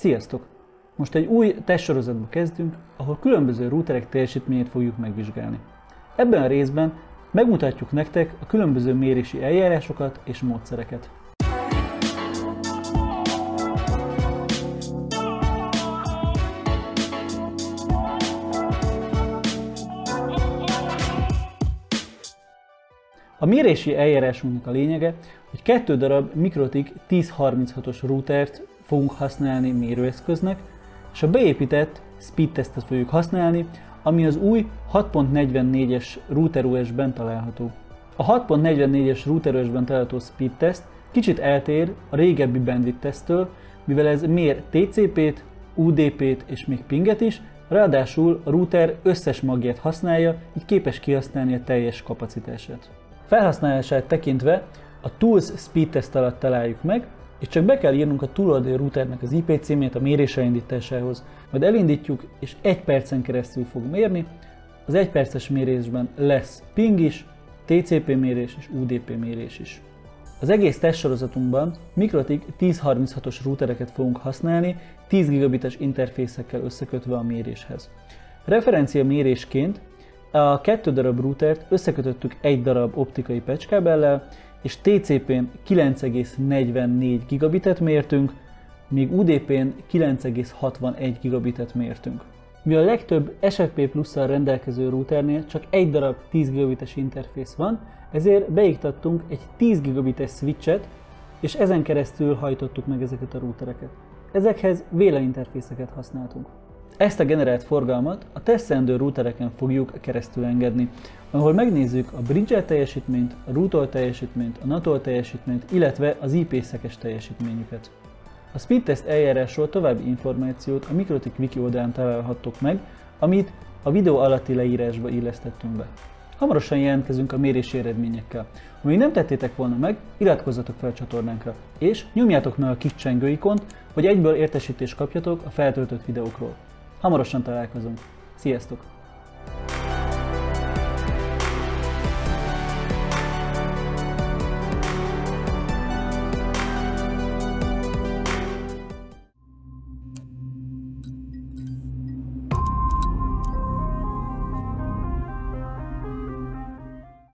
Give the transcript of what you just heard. Sziasztok! Most egy új tesztsorozatba kezdünk, ahol különböző routerek teljesítményét fogjuk megvizsgálni. Ebben a részben megmutatjuk nektek a különböző mérési eljárásokat és módszereket. A mérési eljárásunknak a lényege, hogy 2 darab MikroTik 1036-os routert fogunk használni mérőeszköznek, és a beépített speedtestet fogjuk használni, ami az új 6.44-es RouterOS-ben található. A 6.44-es RouterOS-ben található speedtest kicsit eltér a régebbi bandwidth testtől, mivel ez mér TCP-t, UDP-t és még pinget is, ráadásul a router összes magját használja, így képes kihasználni a teljes kapacitását. Felhasználását tekintve a Tools Speedtest alatt találjuk meg, és csak be kell írnunk a túloldali routernek az IP címét a mérés elindításához. Majd elindítjuk, és 1 percen keresztül fog mérni. Az 1 perces mérésben lesz ping is, TCP mérés és UDP mérés is. Az egész tesztsorozatunkban MikroTik 1036-os routereket fogunk használni, 10 gigabites interfészekkel összekötve a méréshez. Referencia mérésként a 2 darab routert összekötöttük 1 darab optikai pecskábellel, és TCP-n 9,44 gigabitet mértünk, míg UDP-n 9,61 gigabitet mértünk. Mivel a legtöbb SFP plusszal rendelkező routernél csak 1 darab 10 gigabites interfész van, ezért beiktattunk egy 10 gigabites switchet, és ezen keresztül hajtottuk meg ezeket a routereket. Ezekhez VLAN interfészeket használtunk. Ezt a generált forgalmat a tesztendő routereken fogjuk keresztül engedni, ahol megnézzük a bridge-el teljesítményt, a root-ol teljesítményt, a NAT-ol teljesítményt, illetve az IP-szekes teljesítményüket. A speedtest eljárásról további információt a MikroTik Wiki oldalán találhattok meg, amit a videó alatti leírásba illesztettünk be. Hamarosan jelentkezünk a mérési eredményekkel. Ha még nem tettétek volna meg, iratkozzatok fel a csatornánkra, és nyomjátok meg a kis csengő ikont, hogy egyből értesítést kapjatok a feltöltött videókról. Hamarosan találkozunk. Sziasztok!